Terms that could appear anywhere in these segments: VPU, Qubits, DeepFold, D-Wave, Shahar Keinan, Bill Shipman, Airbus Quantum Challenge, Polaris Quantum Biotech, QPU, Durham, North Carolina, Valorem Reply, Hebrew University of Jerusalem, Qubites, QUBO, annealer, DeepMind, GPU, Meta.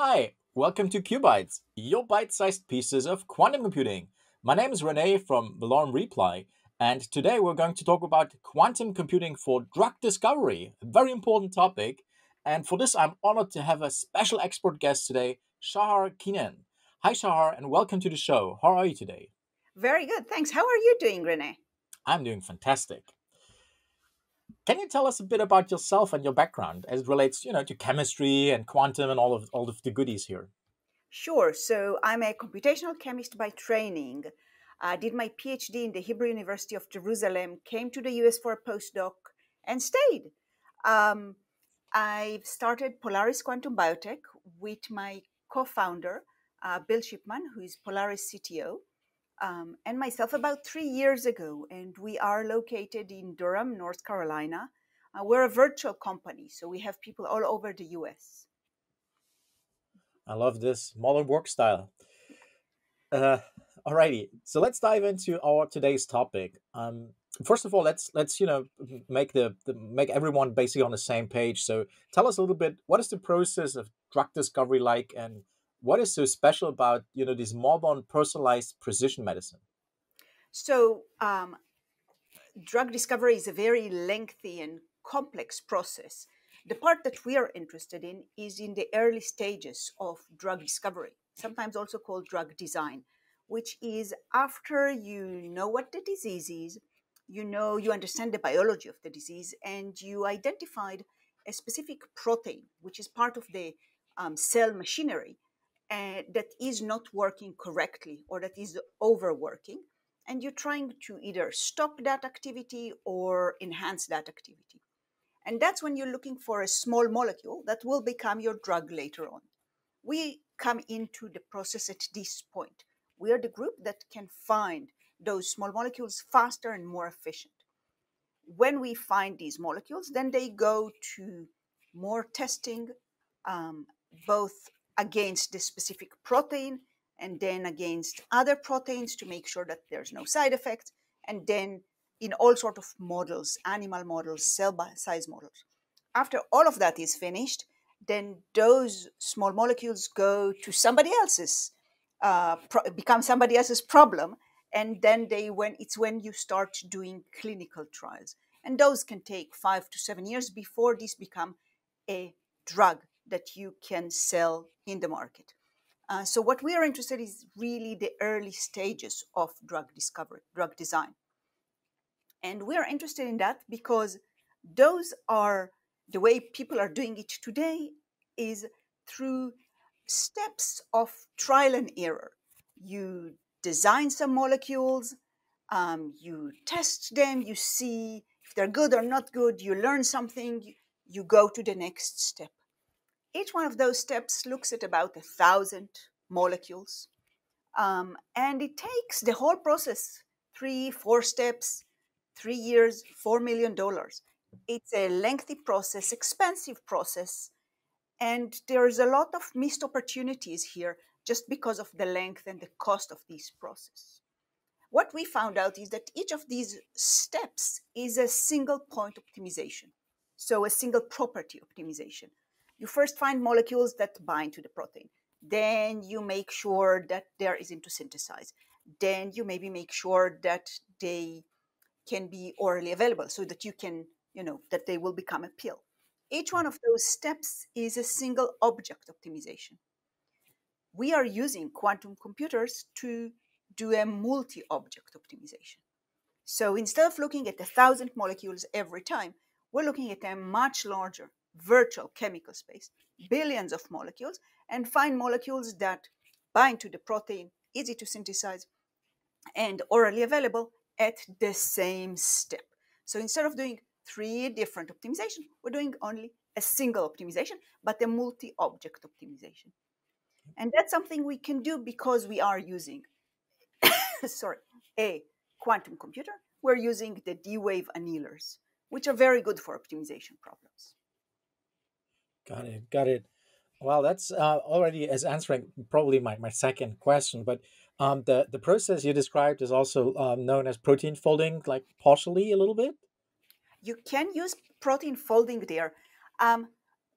Hi, welcome to Qubites, your bite-sized pieces of quantum computing. My name is Renee from Valorem Reply, and today we're going to talk about quantum computing for drug discovery, a very important topic. And for this, I'm honored to have a special expert guest today, Shahar Keinan. Hi, Shahar, and welcome to the show. How are you today? Very good, thanks. How are you doing, Renee? I'm doing fantastic. Can you tell us a bit about yourself and your background as it relates, to chemistry and quantum and all of the goodies here? Sure. So I'm a computational chemist by training. I did my PhD in the Hebrew University of Jerusalem, came to the US for a postdoc, and stayed. I started Polaris Quantum Biotech with my co-founder, Bill Shipman, who is Polaris CTO. And myself about 3 years ago, and we are located in Durham, North Carolina. We're a virtual company, so we have people all over the US. I love this modern work style. Alrighty, so let's dive into our today's topic. First of all, let's make everyone basically on the same page. So tell us a little bit, what is the process of drug discovery like, and what is so special about, this modern personalized precision medicine? So drug discovery is a very lengthy and complex process. The part that we are interested in is in the early stages of drug discovery, sometimes also called drug design, which is after you know what the disease is, you understand the biology of the disease, and you identified a specific protein, which is part of the cell machinery, that is not working correctly or that is overworking, and you're trying to either stop that activity or enhance that activity. And that's when you're looking for a small molecule that will become your drug later on. We come into the process at this point. We are the group that can find those small molecules faster and more efficient. When we find these molecules, then they go to more testing, both against the specific protein and then against other proteins to make sure that there's no side effects, and then in all sorts of models, animal models, cell size models. After all of that is finished, then those small molecules go to somebody else's, become somebody else's problem, and then it's when you start doing clinical trials. And those can take 5 to 7 years before these become a drug that you can sell in the market. So what we are interested in is really the early stages of drug discovery, drug design. And we are interested in that because those are the way people are doing it today, is through steps of trial and error. You design some molecules, you test them, you see if they're good or not good, you learn something, you go to the next step. Each one of those steps looks at about 1,000 molecules, and it takes the whole process, 3-4 steps, 3 years, $4 million. It's a lengthy process, expensive process, and there's a lot of missed opportunities here just because of the length and the cost of this process. What we found out is that each of these steps is a single point optimization, so a single property optimization. You first find molecules that bind to the protein. Then you make sure that there isn't to synthesize. Then you maybe make sure that they can be orally available so that you can, that they will become a pill. Each one of those steps is a single object optimization. We are using quantum computers to do a multi-object optimization. So instead of looking at 1,000 molecules every time, we're looking at a much larger virtual chemical space, billions of molecules, and find molecules that bind to the protein, easy to synthesize, and orally available at the same step. So instead of doing 3 different optimizations, we're doing only a single optimization, but a multi-object optimization. And that's something we can do because we are using a quantum computer. We're using the D-Wave annealers, which are very good for optimization problems. Got it. Well, that's already as answering probably my second question, but the process you described is also known as protein folding, like partially a little bit? You can use protein folding there.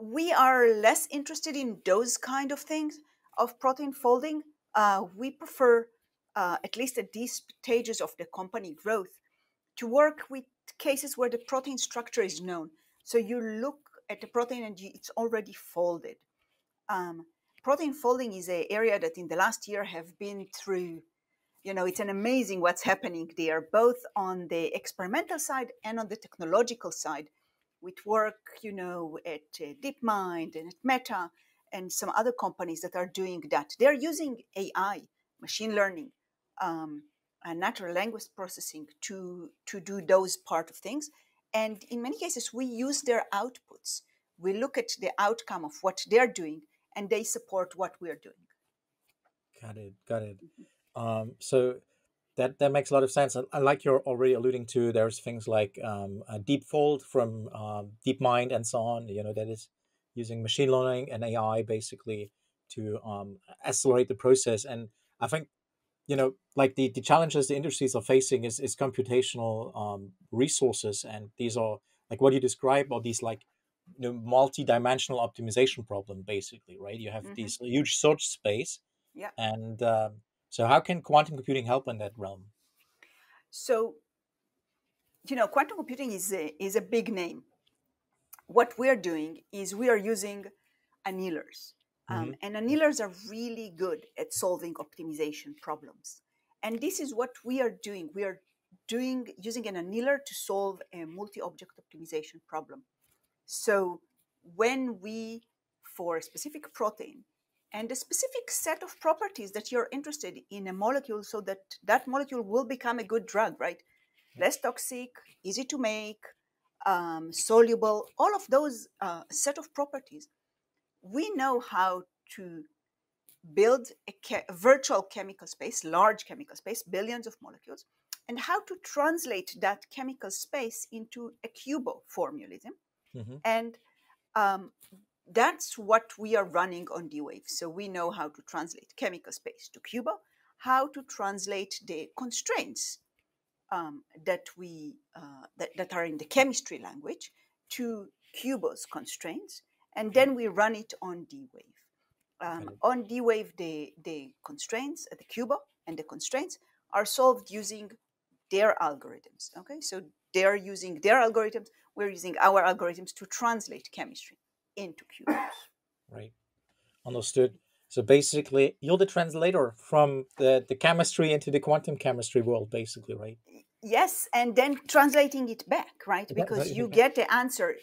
we are less interested in those kind of things of protein folding. We prefer, at least at these stages of the company growth, to work with cases where the protein structure is known. So you look at the protein and it's already folded. Protein folding is an area that in the last year have been through, you know, it's an amazing what's happening there, both on the experimental side and on the technological side, with work, you know, at DeepMind and at Meta and some other companies that are doing that. They're using AI, machine learning, and natural language processing to do those part of things. And in many cases, we use their outputs. We look at the outcome of what they're doing, and they support what we're doing. Got it, got it. So that makes a lot of sense. And like you're already alluding to, there's things like DeepFold from DeepMind and so on, you know, that is using machine learning and AI basically to accelerate the process. And I think, you know, like the challenges the industries are facing is computational resources. And these are like what you describe are these like, you know, multi-dimensional optimization problem, basically, right? You have this huge search space. Yeah. And so how can quantum computing help in that realm? So, you know, quantum computing is a big name. What we're doing is we are using annealers. And annealers are really good at solving optimization problems. And this is what we are doing. We are doing using an annealer to solve a multi-object optimization problem. So when we, for a specific protein and a specific set of properties that you're interested in a molecule so that that molecule will become a good drug, right? Less toxic, easy to make, soluble, all of those set of properties, we know how to build a virtual chemical space, large chemical space, billions of molecules, and how to translate that chemical space into a QUBO formalism. And that's what we are running on D-Wave. So we know how to translate chemical space to QUBO, how to translate the constraints that are in the chemistry language to QUBO's constraints, and then we run it on D-Wave. On D-Wave, the constraints, the QUBO and the constraints are solved using their algorithms. Okay, so they're using their algorithms. We're using our algorithms to translate chemistry into QUBOs. Right. Understood. So basically, you're the translator from the chemistry into the quantum chemistry world, basically, right? Yes, and then translating it back, right? Because you get the answer,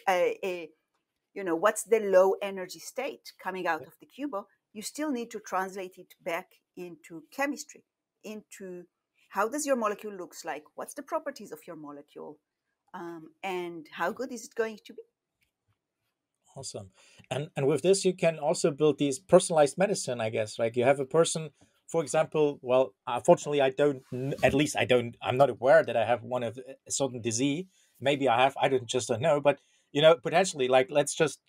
you know, what's the low energy state coming out of the QUBO? You still need to translate it back into chemistry, into how does your molecule looks like? What's the properties of your molecule? And how good is it going to be? Awesome. And with this, you can also build these personalized medicine, I guess, right? You have a person, for example, well, unfortunately, I don't, at least I don't, I'm not aware that I have one of a certain disease. Maybe I have, I just don't know, but, you know, potentially, like, let's just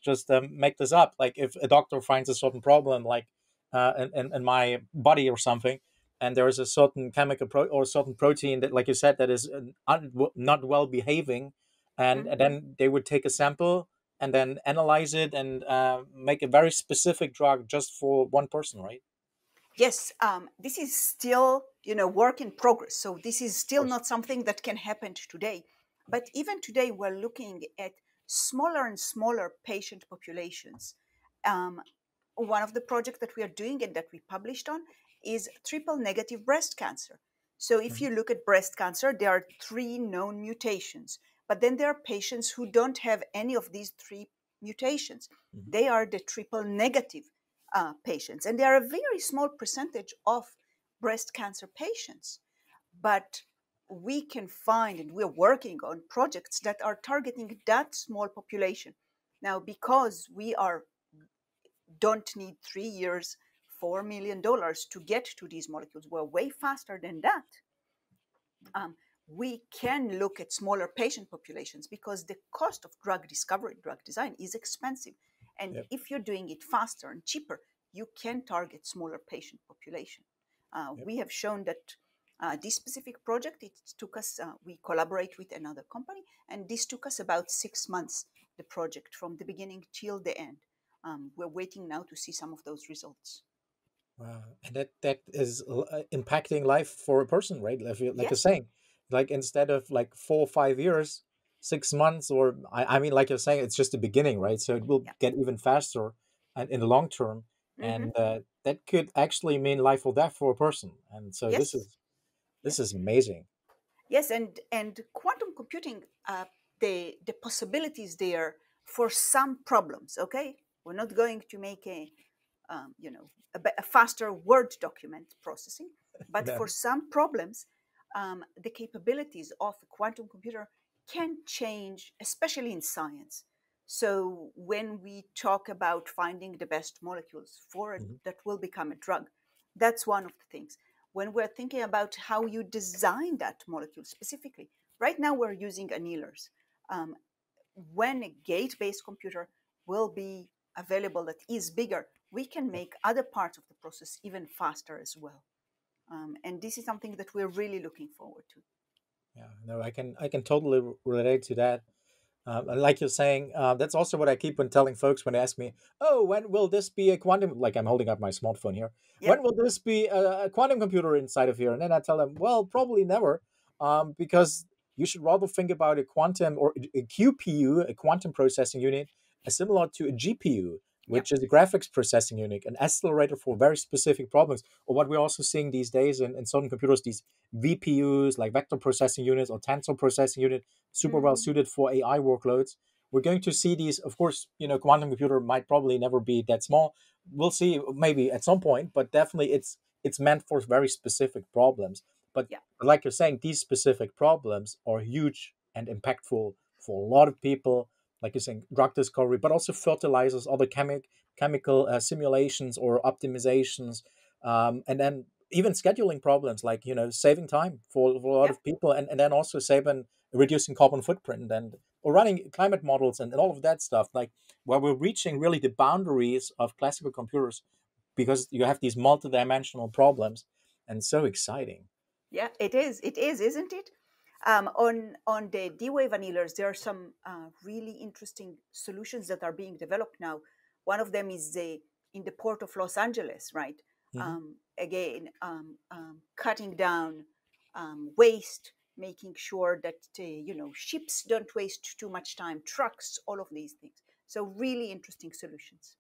make this up. Like if a doctor finds a certain problem, like in my body or something, and there is a certain chemical or a certain protein that, like you said, that is not well behaving, and, and then they would take a sample and then analyze it and make a very specific drug just for one person, right? Yes, this is still, you know, work in progress. So this is still not something that can happen today. But even today, we're looking at smaller and smaller patient populations. One of the projects that we are doing and that we published on is triple negative breast cancer. So if you look at breast cancer, there are 3 known mutations, but then there are patients who don't have any of these 3 mutations. They are the triple negative patients, and they are a very small percentage of breast cancer patients. But we can find, and we're working on projects that are targeting that small population. Now, because we don't need 3 years $4 million to get to these molecules, we're way faster than that. We can look at smaller patient populations because the cost of drug discovery, drug design is expensive. And if you're doing it faster and cheaper, you can target smaller patient population. We have shown that this specific project, it took us, we collaborate with another company, and this took us about 6 months the project from the beginning till the end. We're waiting now to see some of those results. Wow. And that is impacting life for a person, right? Like you're saying, like instead of like 4 or 5 years, 6 months, or I mean, like you're saying, it's just the beginning, right? So it will get even faster and in the long term. And that could actually mean life or death for a person. And so this is amazing. Yes, and quantum computing, the possibilities there for some problems. Okay, we're not going to make a faster word document processing, but for some problems, the capabilities of a quantum computer can change, especially in science. So when we talk about finding the best molecules for it that will become a drug, that's one of the things. When we're thinking about how you design that molecule specifically, right now we're using annealers. When a gate-based computer will be available that is bigger, we can make other parts of the process even faster as well. And this is something that we're really looking forward to. Yeah, no, I can totally relate to that. Like you're saying, that's also what I keep on telling folks when they ask me, oh, when will this be a quantum, like I'm holding up my smartphone here. Yep. When will this be a quantum computer inside of here? And then I tell them, well, probably never, because you should rather think about a quantum or a QPU, a quantum processing unit, similar to a GPU, which is a graphics processing unit, an accelerator for very specific problems. Or what we're also seeing these days in certain computers, these VPUs, like vector processing units or tensor processing unit, super well suited for AI workloads. We're going to see these, of course, you know, quantum computer might probably never be that small. We'll see maybe at some point, but definitely it's meant for very specific problems. But like you're saying, these specific problems are huge and impactful for a lot of people. Like you're saying, drug discovery, but also fertilizers, other chemical simulations or optimizations, and then even scheduling problems, like, you know, saving time for a lot of people, and then also saving, reducing carbon footprint, or running climate models and all of that stuff, like where we're reaching really the boundaries of classical computers because you have these multidimensional problems, and so exciting. Yeah, it is, isn't it? On the D-Wave annealers, there are some really interesting solutions that are being developed now. One of them is in the port of Los Angeles, right? Cutting down waste, making sure that, ships don't waste too much time, trucks, all of these things. So really interesting solutions.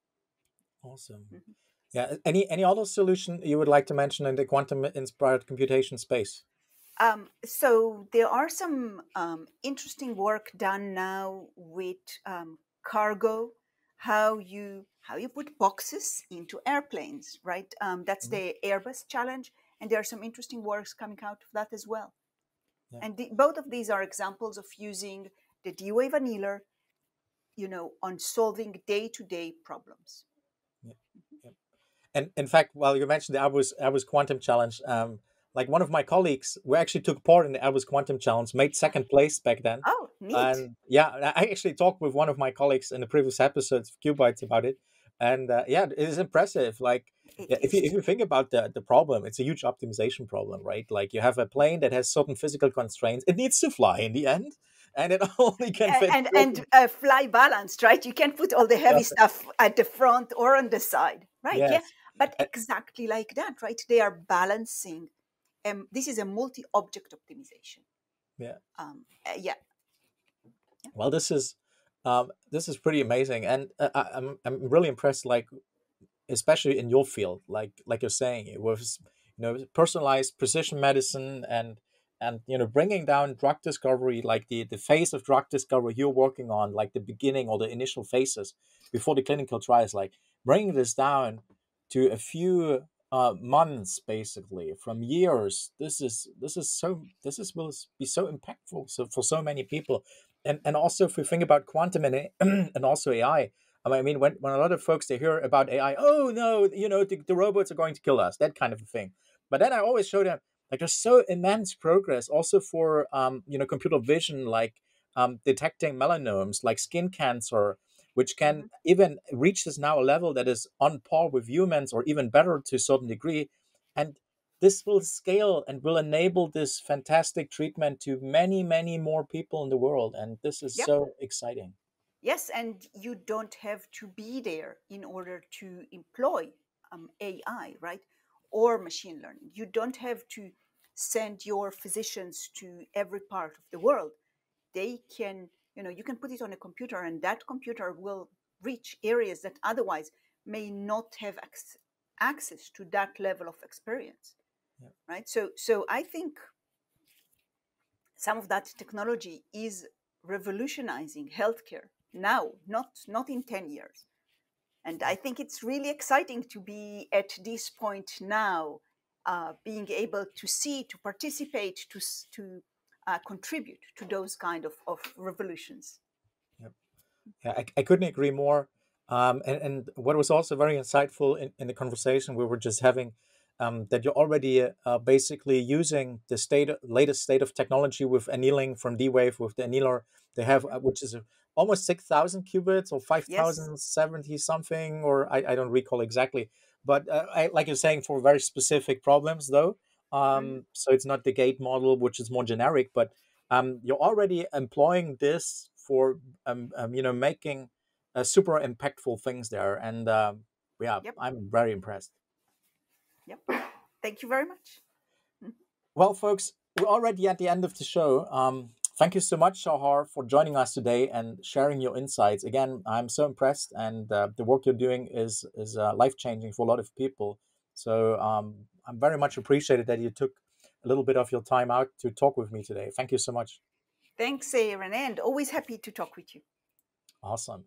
Awesome. Yeah. Any other solution you would like to mention in the quantum-inspired computation space? So there are some interesting work done now with cargo, how you put boxes into airplanes, right? That's the Airbus challenge, and there are some interesting works coming out of that as well. Yeah. And both of these are examples of using the D-Wave annealer, on solving day-to-day problems. Yeah. Yeah. And in fact, while you mentioned the Airbus Quantum Challenge. Like one of my colleagues who actually took part in the Airbus Quantum Challenge, made second place back then. Oh, neat. And yeah, I actually talked with one of my colleagues in the previous episodes of Qubites about it. And it is impressive. Like if you think about the problem, it's a huge optimization problem, right? Like you have a plane that has certain physical constraints. It needs to fly in the end. And it only can fit. And fly balanced, right? You can't put all the heavy stuff at the front or on the side, right? Yes. Yeah. But exactly like that, right? They are balancing. This is a multi-object optimization. Yeah. Well, this is pretty amazing, and I'm really impressed. Like, especially in your field, like you're saying, it was personalized precision medicine and bringing down drug discovery, like the phase of drug discovery you're working on, like the beginning or the initial phases before the clinical trials, like bringing this down to a few. Months basically from years. This will be so impactful for so many people, and also if we think about quantum and also AI. I mean, when a lot of folks they hear about AI, oh no, the robots are going to kill us, that kind of a thing. But then I always show them like there's so immense progress also for computer vision, like detecting melanomes, like skin cancer, which can even reach this now a level that is on par with humans or even better to a certain degree. And this will scale and will enable this fantastic treatment to many, many more people in the world. And this is so exciting. Yes, and you don't have to be there in order to employ AI, right? Or machine learning. You don't have to send your physicians to every part of the world. They can, you know, you can put it on a computer and that computer will reach areas that otherwise may not have access to that level of experience, yeah. Right? So I think some of that technology is revolutionizing healthcare now, not in 10 years. And I think it's really exciting to be at this point now, being able to see, to participate, to contribute to those kind of revolutions. Yep. Yeah, I couldn't agree more. And what was also very insightful in the conversation we were just having, that you're already basically using the latest state of technology with annealing from D-Wave, with the annealer they have, which is almost 6,000 qubits or 5,070 something, or I don't recall exactly. But like you're saying, for very specific problems, though. So it's not the gate model, which is more generic, but you're already employing this for, you know, making super impactful things there. And yeah, yep. I'm very impressed. Yep. Thank you very much. Well, folks, we're already at the end of the show. Thank you so much, Shahar, for joining us today and sharing your insights. Again, I'm so impressed, and the work you're doing is life-changing for a lot of people. So I'm very much appreciated that you took a little bit of your time out to talk with me today. Thank you so much. Thanks, Aaron, and always happy to talk with you. Awesome.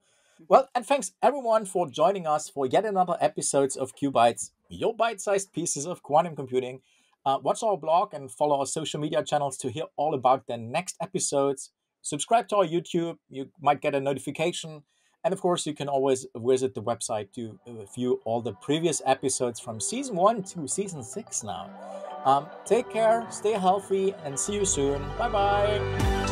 Well, and thanks, everyone, for joining us for yet another episode of Qubites, your bite-sized pieces of quantum computing. Watch our blog and follow our social media channels to hear all about the next episodes. Subscribe to our YouTube. You might get a notification. And of course, you can always visit the website to view all the previous episodes from season 1 to season 6 now. Take care, stay healthy, and see you soon. Bye-bye.